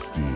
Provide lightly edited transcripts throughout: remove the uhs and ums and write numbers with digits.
Tasty. Tasty.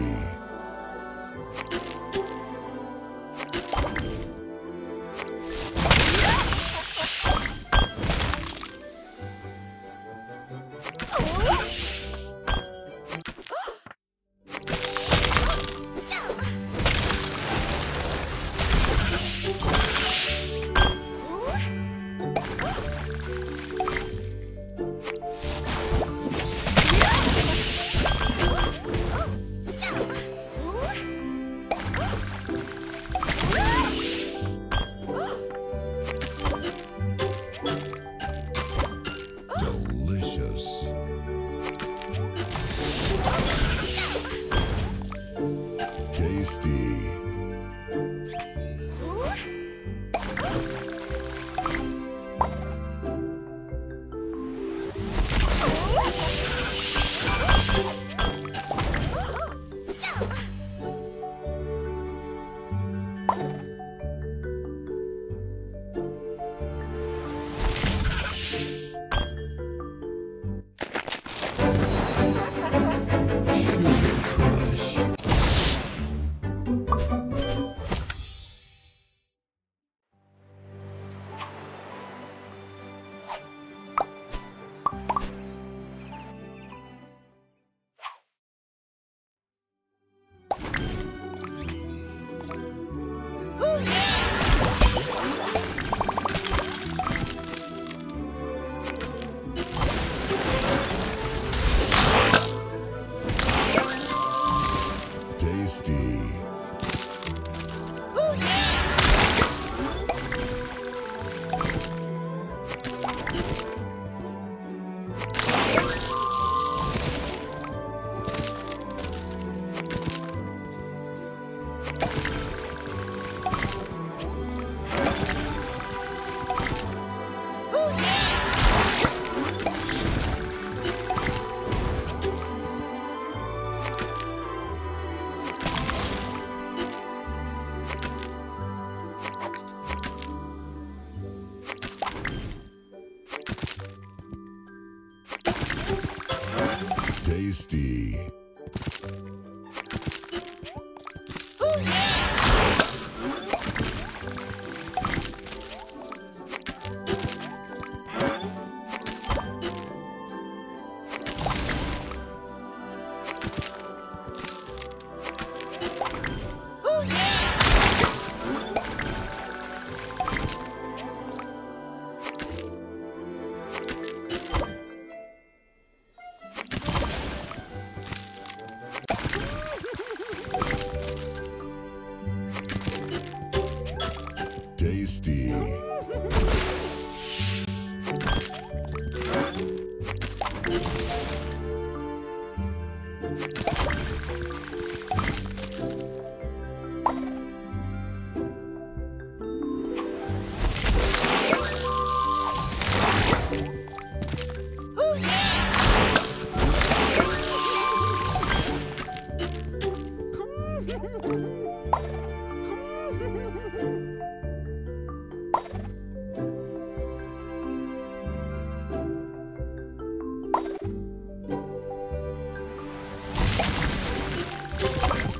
Tasty.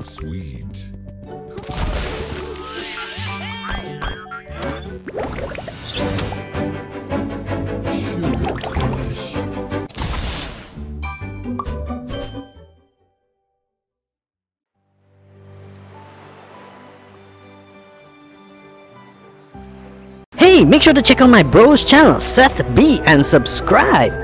Sweet. Sugar Crush. Hey, make sure to check out my bro's channel, Seth B, and subscribe.